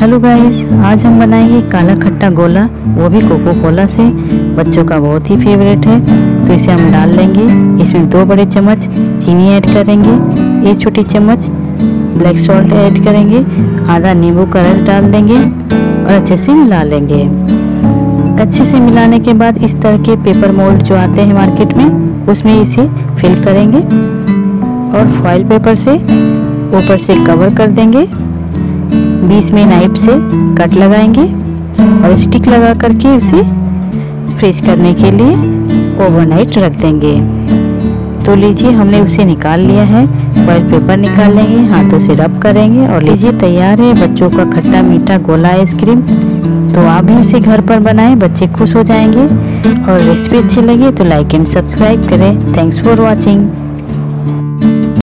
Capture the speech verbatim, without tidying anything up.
Hello guys, आज हम बनाएंगे काला खट्टा गोला, वो भी कोको-कोला से। बच्चों का बहुत ही फेवरेट है, तो इसे हम डाल लेंगे। इसमें दो बड़े चम्मच चीनी ऐड करेंगे, एक छोटी चम्मच ब्लैक सॉल्ट ऐड करेंगे, आधा नींबू का रस डाल देंगे और अच्छे से मिला लेंगे। अच्छे से मिलाने के बाद इस तरह के पेपर मोल्ड जो आते हैं मार्केट में, उसमें इसे फिल करेंगे और फॉइल पेपर से ऊपर से कवर कर देंगे। बीच में नाइफ से कट लगाएंगे और स्टिक लगा करके उसे फ्रीज करने के लिए ओवरनाइट रख देंगे। तो लीजिए, हमने उसे निकाल लिया है। फॉइल पेपर निकाल लेंगे, हाथों से रब करेंगे और लीजिए तैयार है बच्चों का खट्टा मीठा गोला आइसक्रीम। तो आप भी इसे घर पर बनाएं, बच्चे खुश हो जाएंगे। और रेसिपी अच्छी लगी तो लाइक एंड सब्सक्राइब करें। Thanks for watching.